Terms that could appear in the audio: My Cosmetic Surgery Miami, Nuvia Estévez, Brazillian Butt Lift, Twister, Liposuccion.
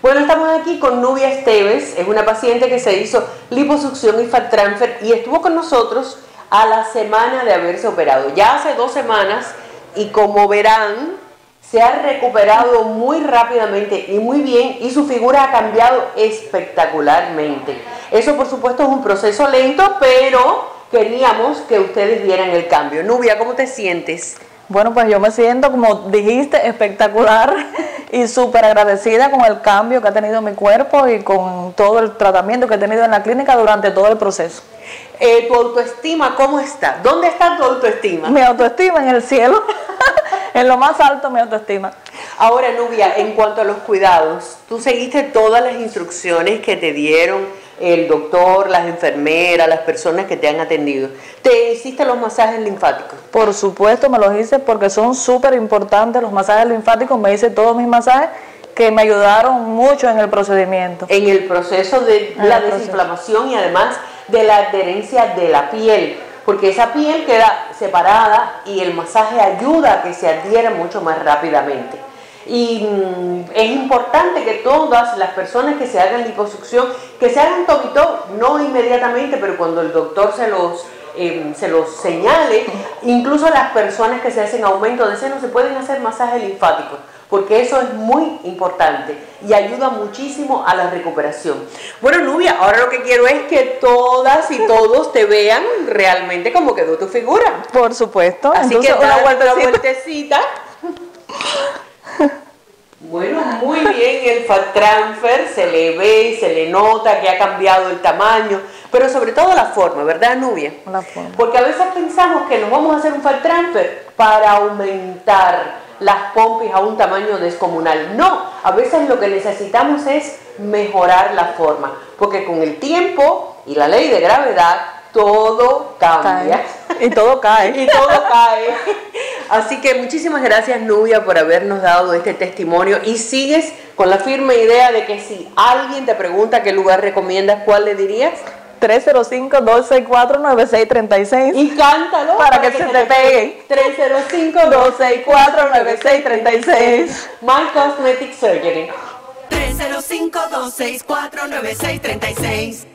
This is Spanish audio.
Bueno, estamos aquí con Nuvia Estévez, es una paciente que se hizo liposucción y fat transfer y estuvo con nosotros a la semana de haberse operado, ya hace 2 semanas, y como verán, se ha recuperado muy rápidamente y muy bien, y su figura ha cambiado espectacularmente. Eso, por supuesto, es un proceso lento, pero queríamos que ustedes vieran el cambio. Nuvia, ¿cómo te sientes? Bueno, pues yo me siento, como dijiste, espectacular y súper agradecida con el cambio que ha tenido mi cuerpo y con todo el tratamiento que he tenido en la clínica durante todo el proceso. ¿Tu autoestima cómo está? ¿Dónde está tu autoestima? Mi autoestima en el cielo, en lo más alto mi autoestima. Ahora, Nuvia, en cuanto a los cuidados, tú seguiste todas las instrucciones que te dieron el doctor, las enfermeras, las personas que te han atendido. ¿Te hiciste los masajes linfáticos? Por supuesto, me los hice porque son súper importantes los masajes linfáticos. Me hice todos mis masajes que me ayudaron mucho en el procedimiento. En el proceso de la desinflamación y además de la adherencia de la piel, porque esa piel queda separada y el masaje ayuda a que se adhiera mucho más rápidamente. Y es importante que todas las personas que se hagan liposucción, que se hagan tobito, no inmediatamente, pero cuando el doctor se los señale. Incluso las personas que se hacen aumento de seno se pueden hacer masaje linfático, porque eso es muy importante y ayuda muchísimo a la recuperación. Bueno, Nuvia, ahora lo que quiero es que todas y todos te vean realmente como quedó tu figura. Por supuesto. Así entonces, que dale una vueltecita. Bueno, muy bien el fat transfer, se le ve, se le nota que ha cambiado el tamaño, pero sobre todo la forma, ¿verdad, Nuvia? La forma. Porque a veces pensamos que nos vamos a hacer un fat transfer para aumentar las pompis a un tamaño descomunal. No, a veces lo que necesitamos es mejorar la forma, porque con el tiempo y la ley de gravedad todo cambia. Y todo cae. Y todo cae. Así que muchísimas gracias, Nuvia, por habernos dado este testimonio, y sigues con la firme idea de que si alguien te pregunta qué lugar recomiendas, ¿cuál le dirías? 305-264-9636. Y cántalo para que se te pegue. 305-264-9636. My Cosmetic Surgery. 305-264-9636.